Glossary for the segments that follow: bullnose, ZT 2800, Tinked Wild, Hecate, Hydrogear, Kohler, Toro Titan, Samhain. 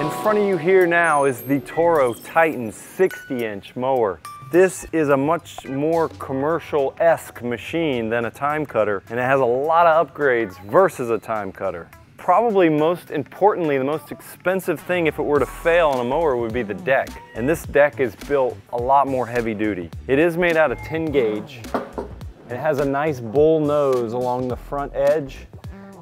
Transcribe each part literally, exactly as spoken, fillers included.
In front of you here now is the Toro Titan sixty inch mower. This is a much more commercial-esque machine than a time cutter, and it has a lot of upgrades versus a time cutter. Probably most importantly, the most expensive thing if it were to fail on a mower would be the deck. And this deck is built a lot more heavy duty. It is made out of ten gauge. It has a nice bull nose along the front edge.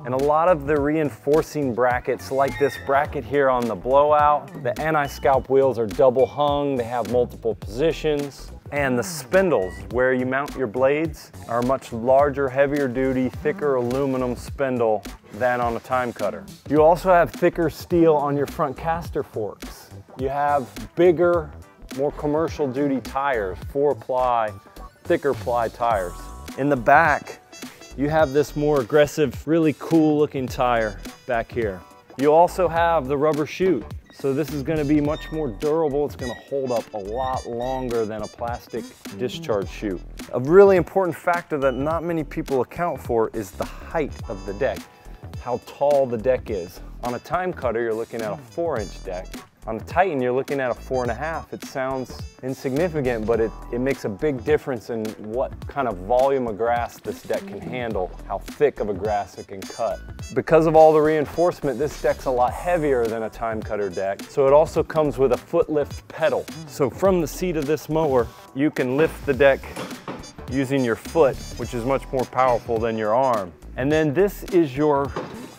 And a lot of the reinforcing brackets, like this bracket here on the blowout, the anti-scalp wheels are double hung, they have multiple positions, and the spindles where you mount your blades are a much larger, heavier duty, thicker aluminum spindle than on a time cutter. You also have thicker steel on your front caster forks. You have bigger, more commercial duty tires, four ply, thicker ply tires. In the back, you have this more aggressive, really cool looking tire back here. You also have the rubber chute. So this is gonna be much more durable. It's gonna hold up a lot longer than a plastic discharge chute. A really important factor that not many people account for is the height of the deck, how tall the deck is. On a time cutter, you're looking at a four inch deck. On a Titan, you're looking at a four and a half. It sounds insignificant, but it, it makes a big difference in what kind of volume of grass this deck can handle, how thick of a grass it can cut. Because of all the reinforcement, this deck's a lot heavier than a time cutter deck, so it also comes with a foot lift pedal. So from the seat of this mower, you can lift the deck using your foot, which is much more powerful than your arm. And then this is your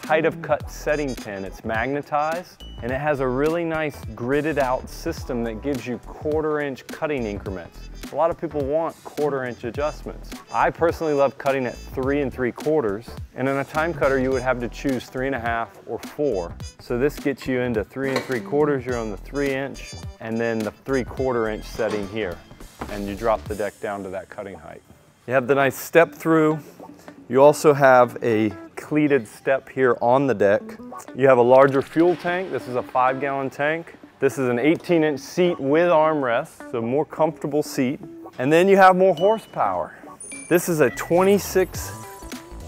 height of cut setting pin. It's magnetized, and it has a really nice gridded out system that gives you quarter inch cutting increments. A lot of people want quarter inch adjustments. I personally love cutting at three and three quarters, and in a time cutter you would have to choose three and a half or four. So this gets you into three and three quarters, you're on the three inch, and then the three quarter inch setting here, and you drop the deck down to that cutting height. You have the nice step through. You also have a cleated step here on the deck. You have a larger fuel tank. This is a five gallon tank. This is an eighteen inch seat with armrests, so more comfortable seat. And then you have more horsepower. This is a twenty-six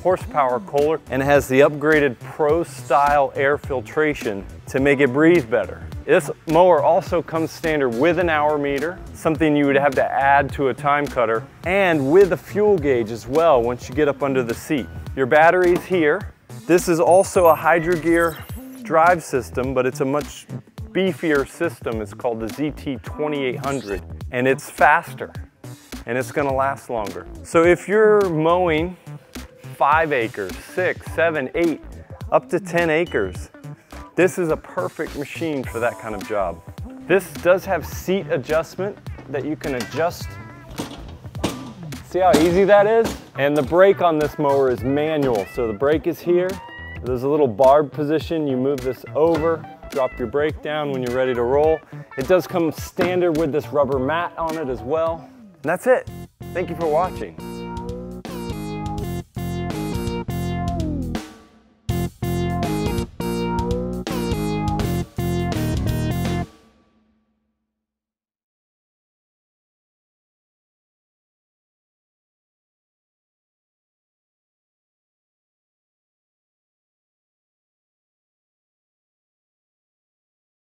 horsepower Kohler, and it has the upgraded pro style air filtration to make it breathe better. This mower also comes standard with an hour meter, something you would have to add to a time cutter, and with a fuel gauge as well once you get up under the seat. Your battery's here. This is also a Hydrogear drive system, but it's a much beefier system. It's called the Z T twenty-eight hundred, and it's faster, and it's gonna last longer. So if you're mowing five acres, six, seven, eight, up to ten acres, this is a perfect machine for that kind of job. This does have seat adjustment that you can adjust. See how easy that is? And the brake on this mower is manual. So the brake is here. There's a little barb position. You move this over, drop your brake down when you're ready to roll. It does come standard with this rubber mat on it as well. And that's it. Thank you for watching.